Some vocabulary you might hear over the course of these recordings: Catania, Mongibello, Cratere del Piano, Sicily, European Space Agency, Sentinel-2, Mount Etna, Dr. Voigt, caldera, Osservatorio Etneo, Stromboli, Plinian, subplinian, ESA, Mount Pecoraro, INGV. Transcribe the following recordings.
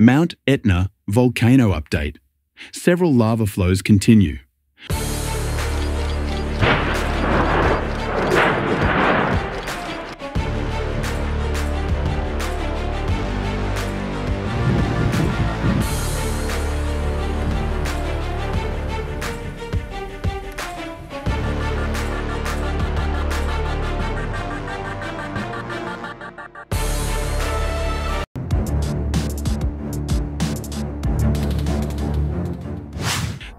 Mount Etna volcano update. Several lava flows continue.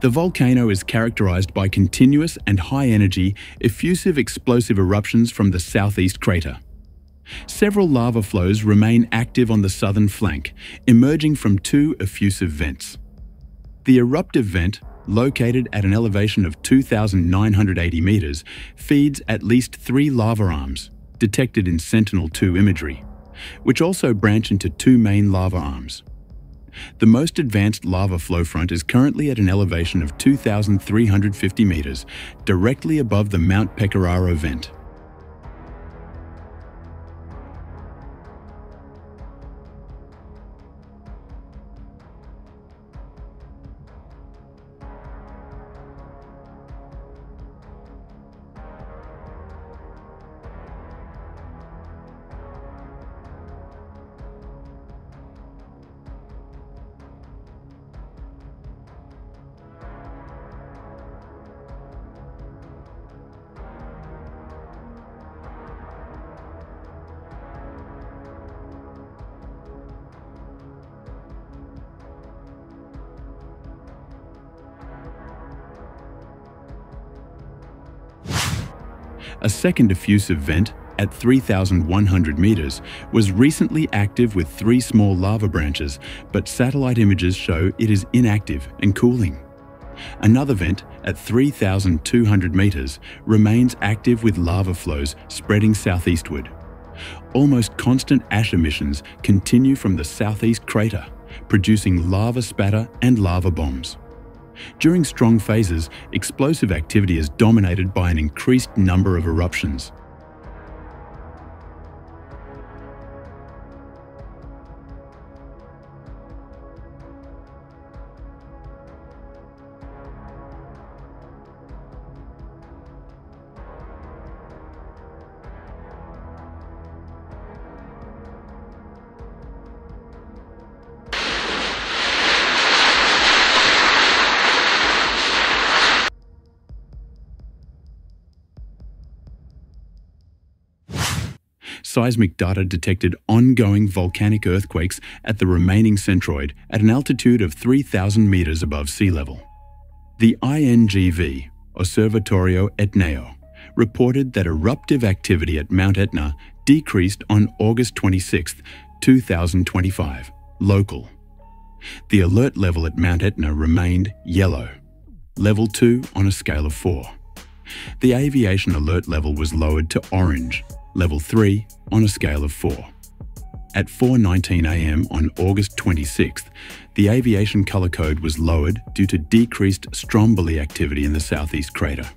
The volcano is characterized by continuous and high-energy, effusive explosive eruptions from the southeast crater. Several lava flows remain active on the southern flank, emerging from two effusive vents. The eruptive vent, located at an elevation of 2,980 meters, feeds at least three lava arms, detected in Sentinel-2 imagery, which also branch into two main lava arms. The most advanced lava flow front is currently at an elevation of 2,350 meters, directly above the Mount Pecoraro vent. A second effusive vent, at 3,100 meters, was recently active with three small lava branches, but satellite images show it is inactive and cooling. Another vent, at 3,200 meters, remains active with lava flows spreading southeastward. Almost constant ash emissions continue from the southeast crater, producing lava spatter and lava bombs. During strong phases, explosive activity is dominated by an increased number of eruptions. Seismic data detected ongoing volcanic earthquakes at the remaining centroid at an altitude of 3,000 meters above sea level. The INGV, Osservatorio Etneo, reported that eruptive activity at Mount Etna decreased on August 26, 2025, local. The alert level at Mount Etna remained yellow, level 2 on a scale of 4. The aviation alert level was lowered to orange, level 3 on a scale of 4. At 4:19 a.m. on August 26th, the aviation color code was lowered due to decreased stromboli activity in the southeast crater.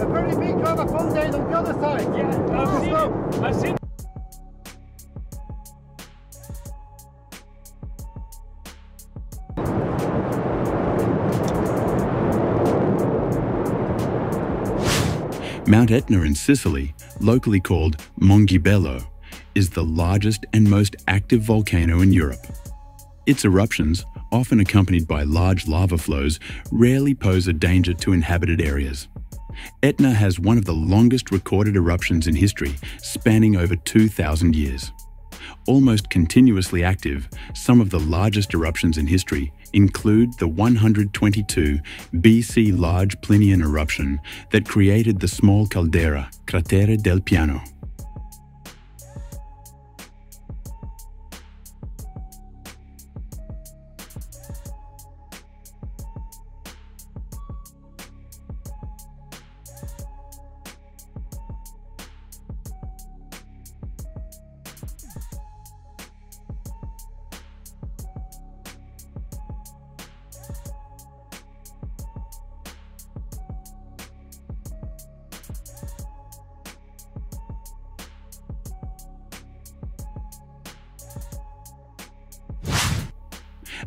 A very big lava fountain on the other side. Yeah, I've seen. Mount Etna in Sicily, locally called Mongibello, is the largest and most active volcano in Europe. Its eruptions, often accompanied by large lava flows, rarely pose a danger to inhabited areas. Etna has one of the longest recorded eruptions in history, spanning over 2,000 years. Almost continuously active, some of the largest eruptions in history include the 122 BC large Plinian eruption that created the small caldera, Cratere del Piano.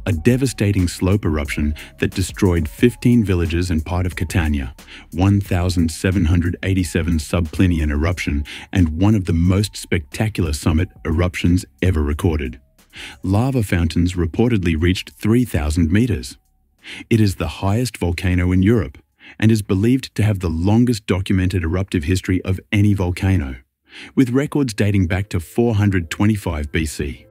a devastating slope eruption that destroyed 15 villages and part of Catania, 1,787 subplinian eruption, and one of the most spectacular summit eruptions ever recorded. Lava fountains reportedly reached 3,000 meters. It is the highest volcano in Europe and is believed to have the longest documented eruptive history of any volcano, with records dating back to 425 BC.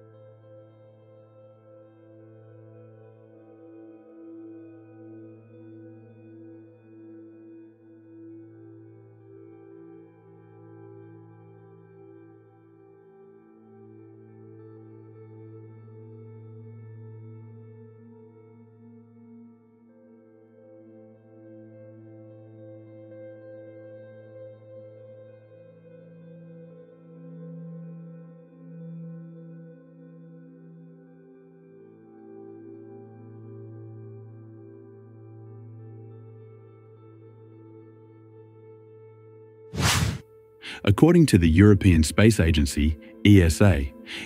According to the European Space Agency, ESA,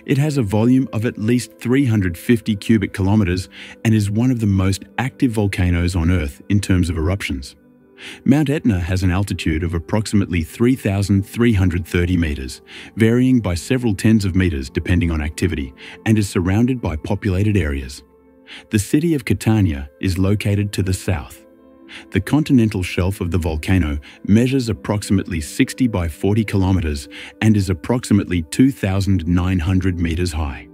it has a volume of at least 350 cubic kilometers and is one of the most active volcanoes on Earth in terms of eruptions. Mount Etna has an altitude of approximately 3,330 meters, varying by several tens of meters depending on activity, and is surrounded by populated areas. The city of Catania is located to the south. The continental shelf of the volcano measures approximately 60 by 40 kilometers and is approximately 2,900 meters high.